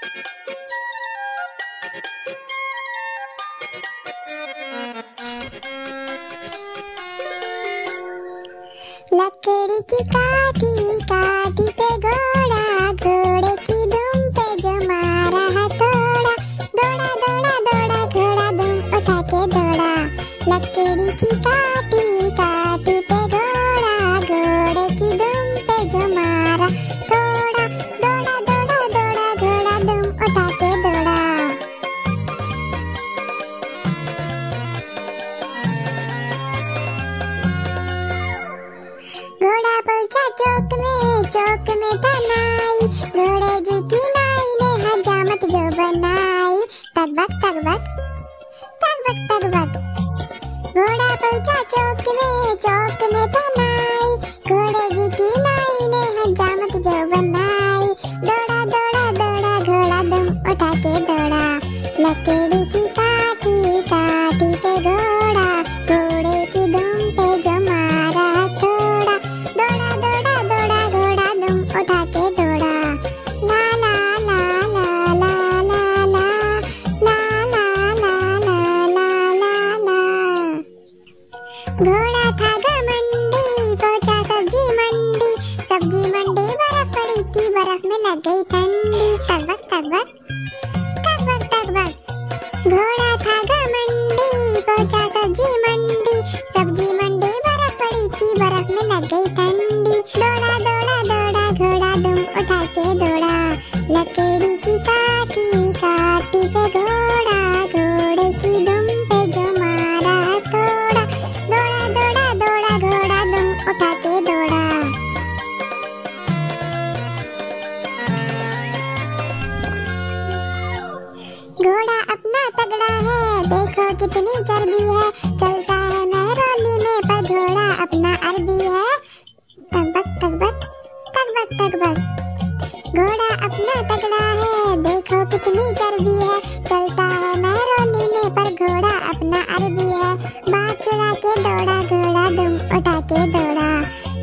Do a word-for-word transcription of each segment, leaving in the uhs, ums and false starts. लकड़ी की काठी काठी पे घोड़ा, घोड़े की दुम पे जमा रहा थोड़ा, दौड़ा दौड़ा दौड़ा घोड़ा दुम उठा के दौड़ा। लकड़ी की काठी काठी पे घोड़ा, घोड़े की दुम पे जमा रहा थोड़ा, दौड़ा दौड़ा दौड़ा घोड़ा दुम उठा के दौड़ा। घोड़ा पहुंचा चौक में, चौक में था नाई, घोड़े जी की नाई ने हजामत जो बनाई। टकबक टकबक टकबक टकबक। घोड़ा पहुंचा चौक में, चौक में था नाई, घोड़े जी की नाई ने हजामत जो बनाई। दौड़ा दौड़ा दौड़ा घोड़ा दम उठा के दौड़ा। लकड़ी की काठी काठी पे घोड़ा, घोड़े की दुम पे जमा रहा थोड़ा, दौड़ा दौड़ा दौड़ा घोड़ा दुम उठा के दौड़ा। ला ला ला ला ला ला ला ला ला ला ला ला ला ला। घोड़ा था गा मंडी, पहुंचा सब्जी मंडी, सब्जी मंडी बर्फ पड़ी थी, बर्फ में लग गई ठंडी। टकबक टकबक टकबक टकबक। घोड़ा था गा मंडी, पहुंचा सब्जी मंडी, सब्जी मंडी बर्फ पड़ी थी, बर्फ में लग गई ठंडी। दौड़ा दौड़ा दौड़ा घोड़ा दुम उठा के दौड़ा। लकड़ी की काठी काठी पे घोड़ा, घोड़े की दुम पे जमा रहा थोड़ा, दौड़ा दौड़ा दौड़ा घोड़ा दुम उठा के दौड़ा। घोड़ा अपना तगड़ा है, देखो कितनी चर्बी है, चलता है मेहरौली में पर घोड़ा अपना अरबी है। टकबक टकबक टकबक टकबक। घोड़ा अपना तगड़ा है, देखो कितनी चर्बी है, चलता है मेहरौली में पर घोड़ा अपना अरबी है। बात छुड़ा के दौड़ा घोड़ा दुम उठा के दौड़ा।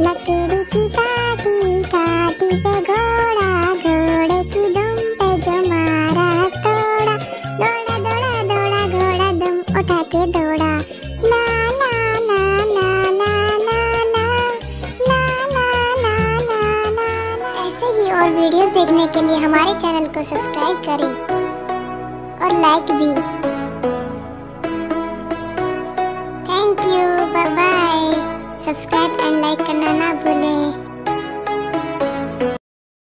लकड़ी की काठी काठी पे घोड़ा, घोड़े की दुम पे जमा रहा थोड़ा, दौड़ा दौड़ा दौड़ा घोड़ा दुम उठा के दौड़ा। ला ला ला ला ला ला ला ला ला ला ला ला ला। ऐसे ही और वीडियोस देखने के लिए हमारे चैनल को सब्सक्राइब करें और लाइक भी। Thank you, bye bye. Subscribe and like करना ना भूलें।